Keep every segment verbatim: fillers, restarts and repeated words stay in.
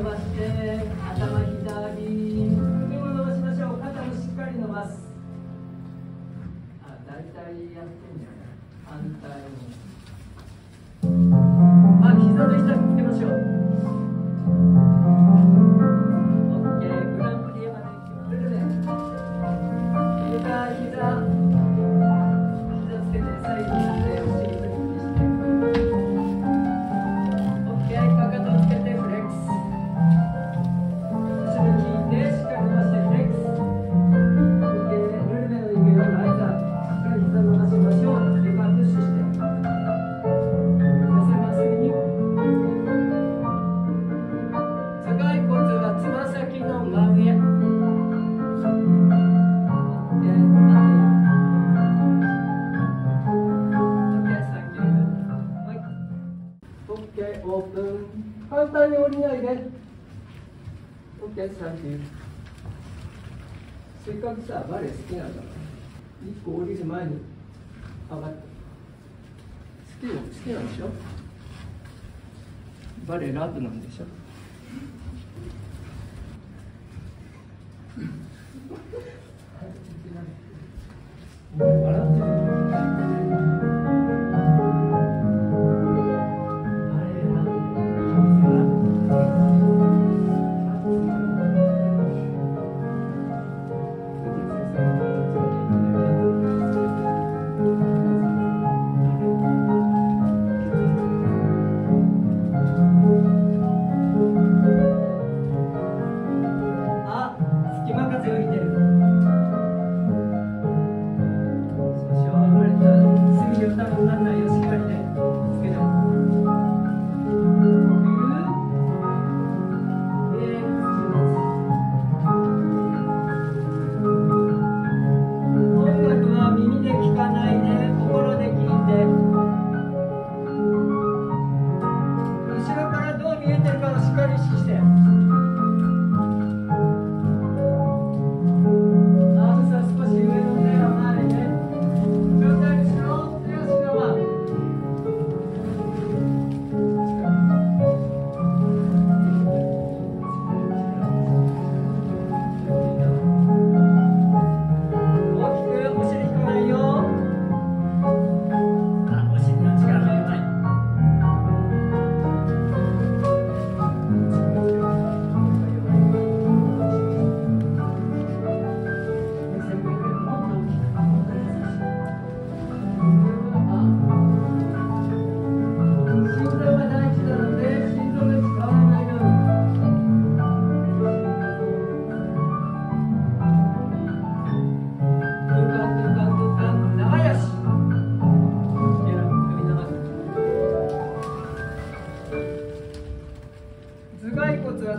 伸ばして頭左、首も伸ばしましょう。肩もしっかり伸ばす。あ、大体やってんじゃない。反対も。あ、膝の下につけましょう。オッケー、グランプリまで来てくれるね。膝、膝、膝つけて最後に。簡単に降りないで。OK、サンキュー。せっかくさ、バレエ好きなんだから。一個降りる前に上がって。好きな、好きなんでしょ？バレエラブなんでしょ？笑ってる。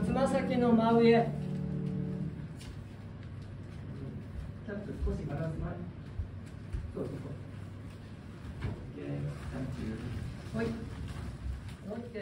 つま先の真上。キャップ少しバランス前。そうそうそう。オッケー、サンキュー。はい。オッケー。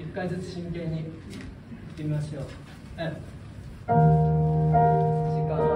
一回ずつ真剣にいってみましょう。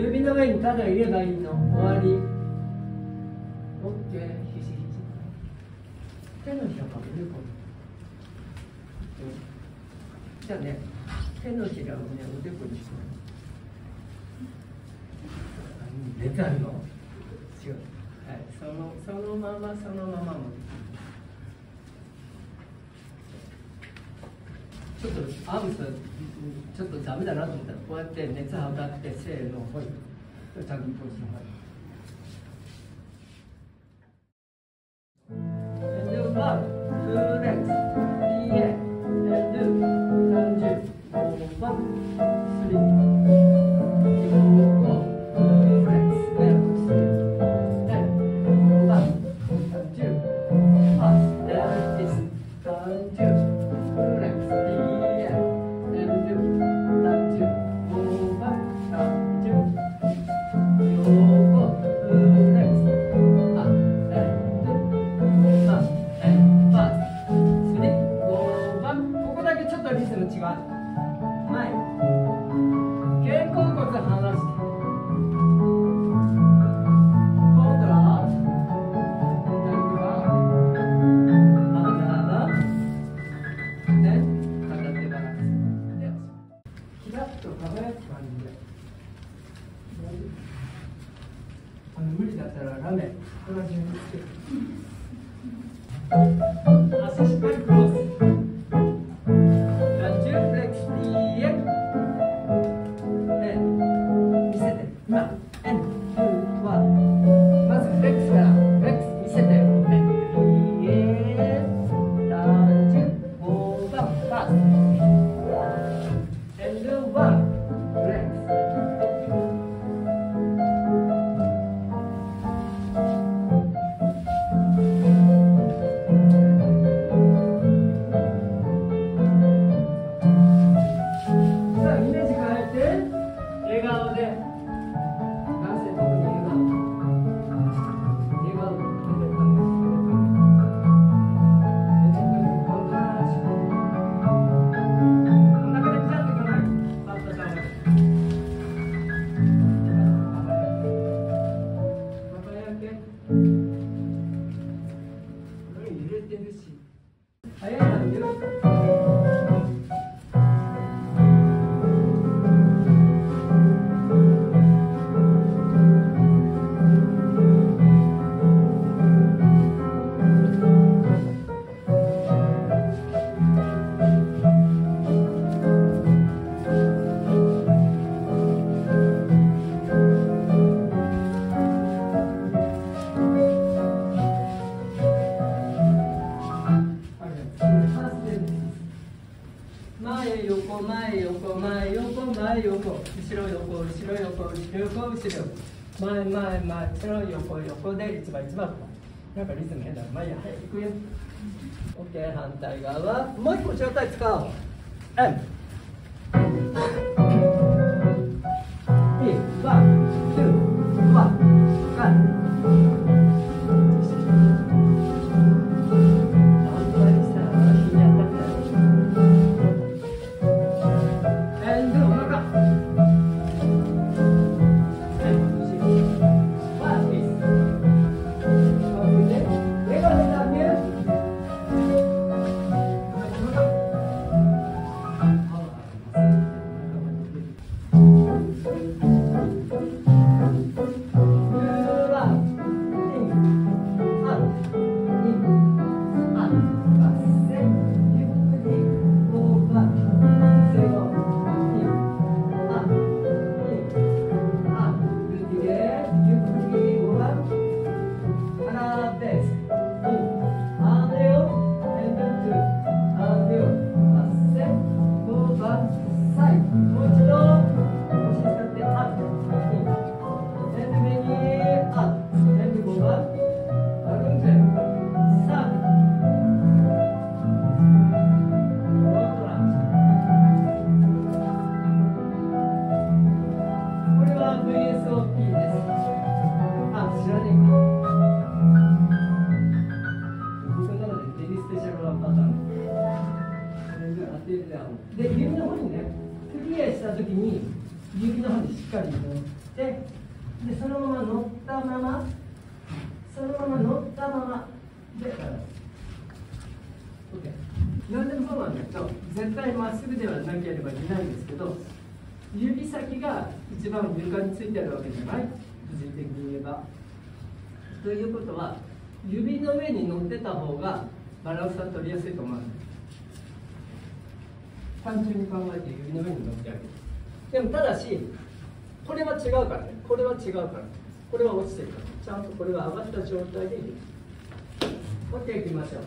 指の上にただいればいいの。終わり。OK。肘肘。手のひらから上から。じゃあね、手のひらをね、おでこにしてもらう。出たの？違う。はい、その、そのまま、そのままも。ちょっとアームスちょっとダメだなと思ったら、こうやって熱測って、せーの、ほい。タグポーズのほい。で、まあ、フーレッツ。なんかリズム変だ。まあいいや、はい、行くよ。オッケー、反対側。もう一個上体使おう。で、指の方にね、クリアしたときに指の方にしっかりしてでそのまま乗ったままそのまま乗ったままで何でもそうなんだけど絶対まっすぐではなければいけないんですけど指先が一番床についてあるわけじゃない物理的に言えば。ということは指の上に乗ってた方がバランスは取りやすいと思うんです。単純に考えて指の上に乗ってあげる。でもただしこれは違うからね、これは違うから、これは落ちてるから、ちゃんとこれは上がった状態でいる。もう一回いきましょう。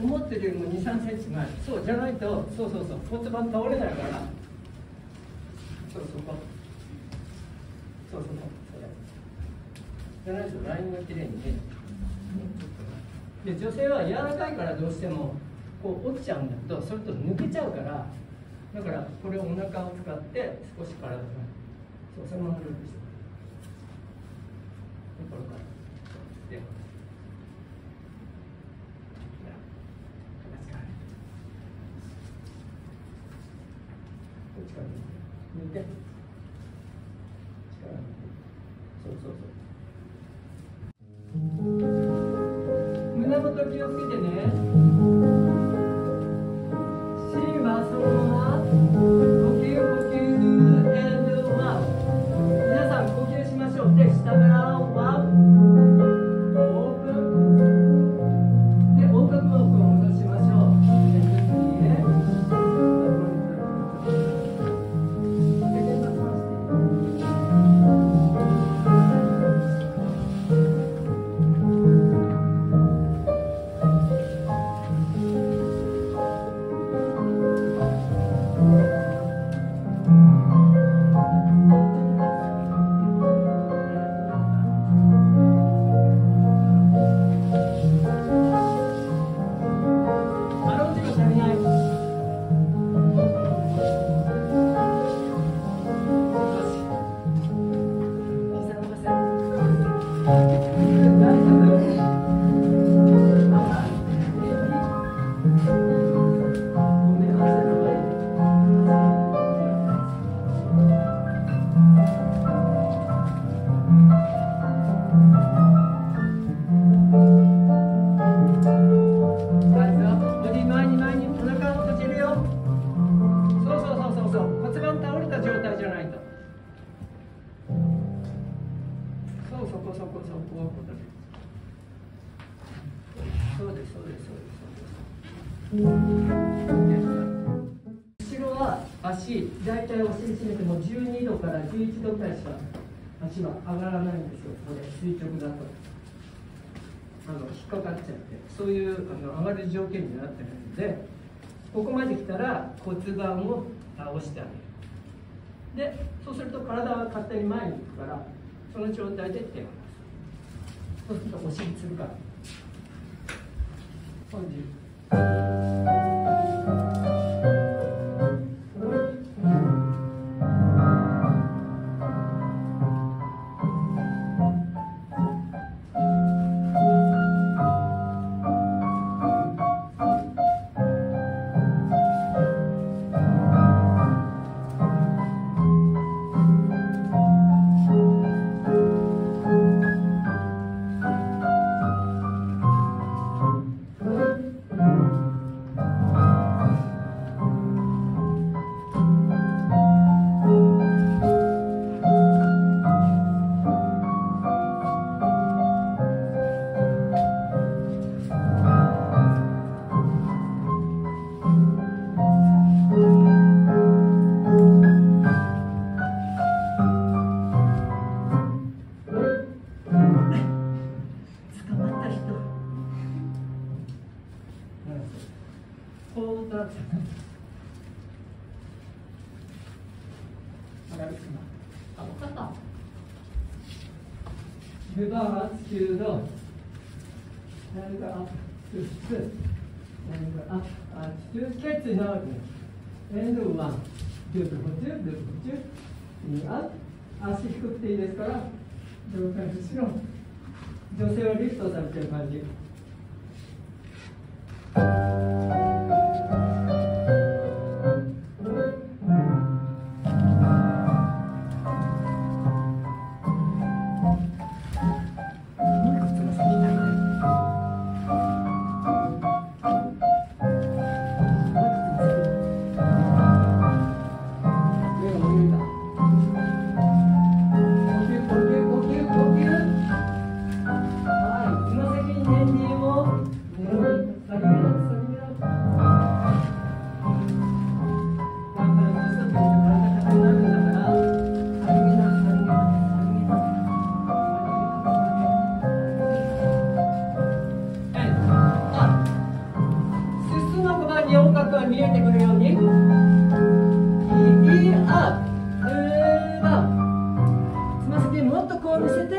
思ってるよりもに、さんセンチまえ。そうじゃないと、そうそうそう、骨盤倒れないから。そうそこ。そうそこ。それ。じゃないとラインが綺麗にね。で、女性は柔らかいからどうしてもこう落ちちゃうんだけど、それと抜けちゃうから、だからこれをお腹を使って少し体を、そうそのままループして。これから。で。力抜いて力抜いて、そうそうそう、胸元気をつけてね。芯はそのまま呼吸呼吸 do and do love。 皆さん呼吸しましょう。で、下からワンオープンで横隔膜を戻しましょう。じゅういちどくらいしか足は上がらないんですよ。これ垂直だとあの引っかかっちゃって、そういうあの上がる条件になってるので、ここまで来たら骨盤を押してあげる。で、そうすると体は勝手に前に行くから、その状態で手を離す。そうするとお尻つるから、本日足低くていいですから、上体後ろ、女性はリフトされてる感じ。Thank you. 見えてくるように右アップダウン、つま先もっとこう見せて、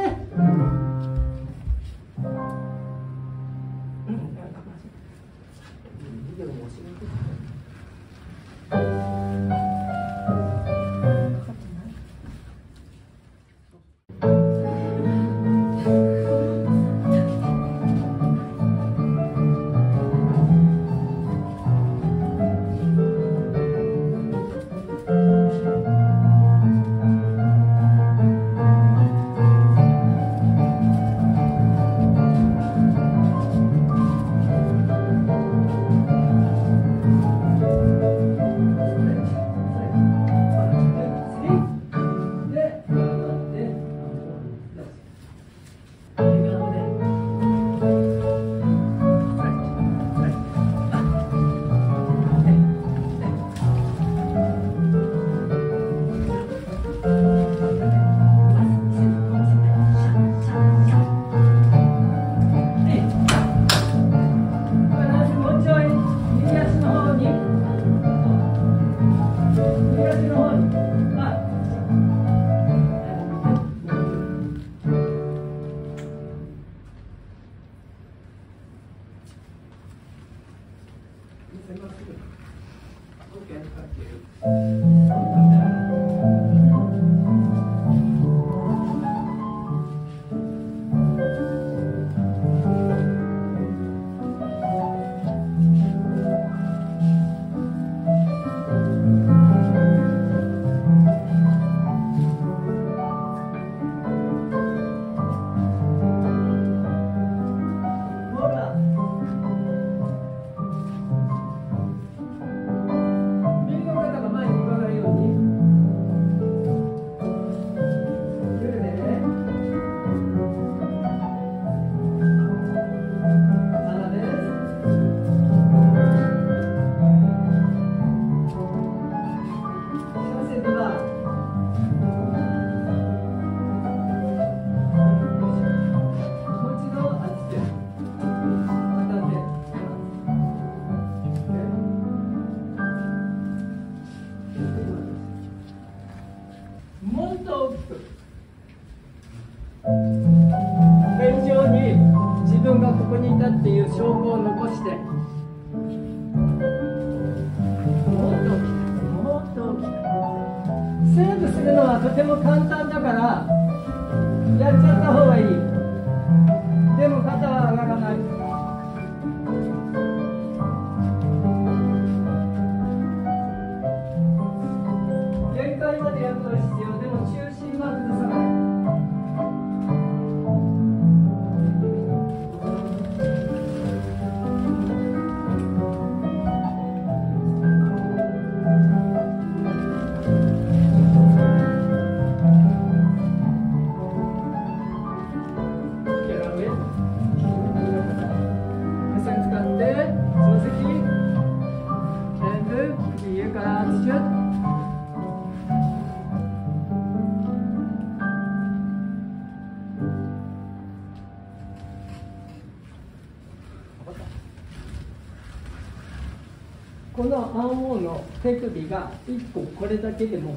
この半音の手首がいっここれだけでも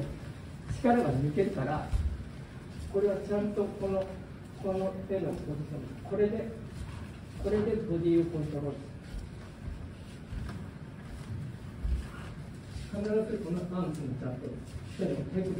力が抜けるから、これはちゃんとこのこの手のポジション、これでこれでボディをコントロール、必ずこの半音にちゃんと手の手首のポジション。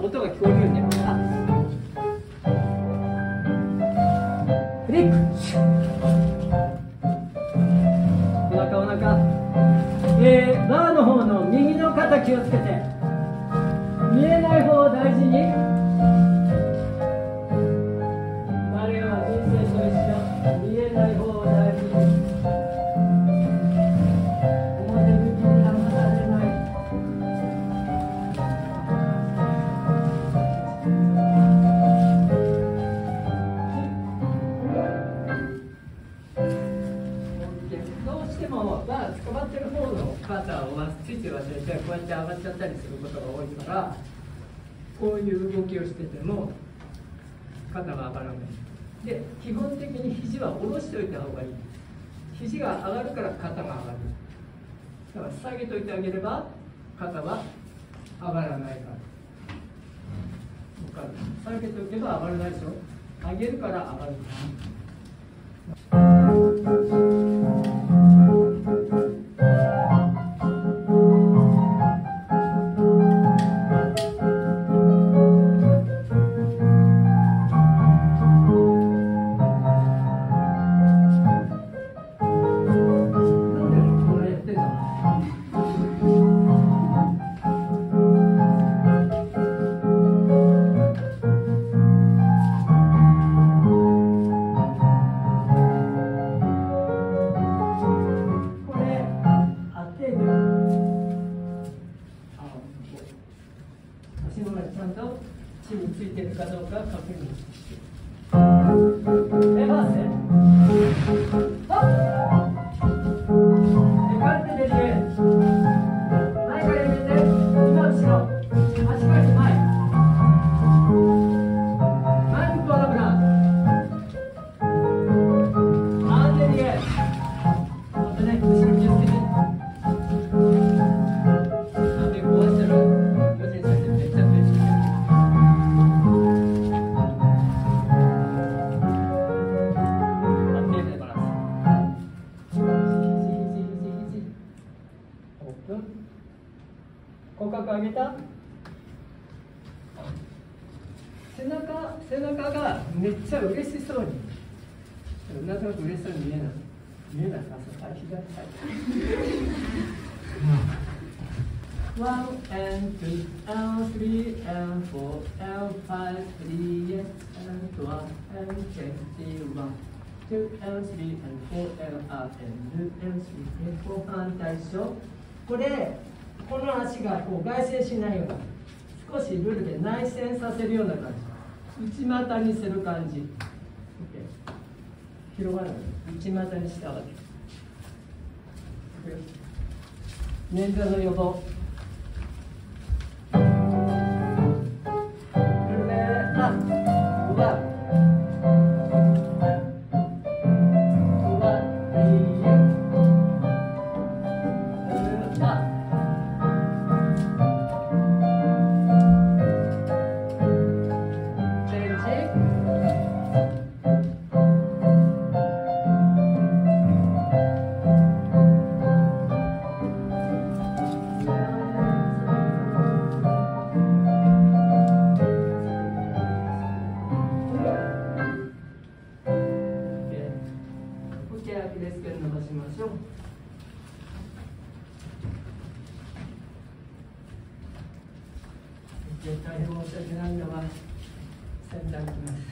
お腹お腹、えー、バーの方の右の肩気をつけて。見えない方を大事に。彼らは人生と一緒、見えない方を大事に。表向きに騙されない。どうしてもまあ捕まってる方の肩をついて忘れて、こうやって上がっちゃったりすることが多いから、こういう動きをしてても肩が上がらないで、基本的に肘は下ろしておいた方がいい。肘が上がるから肩が上がる。だから下げといてあげれば肩は上がらないから、下げとけば上がらないでしょ。上げるから上がる。これ、この足がこう外旋しないような、少しルルで内旋させるような感じ、内股にする感じ、広がらない、内股にしたわけ。捻挫の予防。大変申し訳ないのは、洗濯機です。